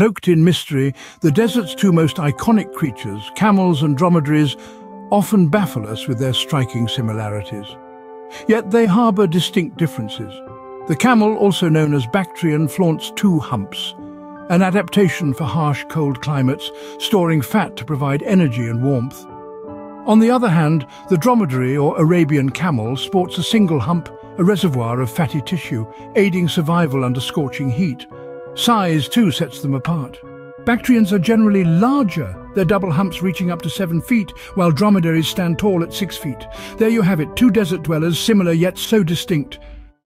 Cloaked in mystery, the desert's two most iconic creatures, camels and dromedaries, often baffle us with their striking similarities. Yet they harbour distinct differences. The camel, also known as Bactrian, flaunts two humps, an adaptation for harsh, cold climates, storing fat to provide energy and warmth. On the other hand, the dromedary, or Arabian camel, sports a single hump, a reservoir of fatty tissue, aiding survival under scorching heat. Size, too, sets them apart. Bactrians are generally larger, their double humps reaching up to 7 feet, while dromedaries stand tall at 6 feet. There you have it, two desert dwellers, similar yet so distinct.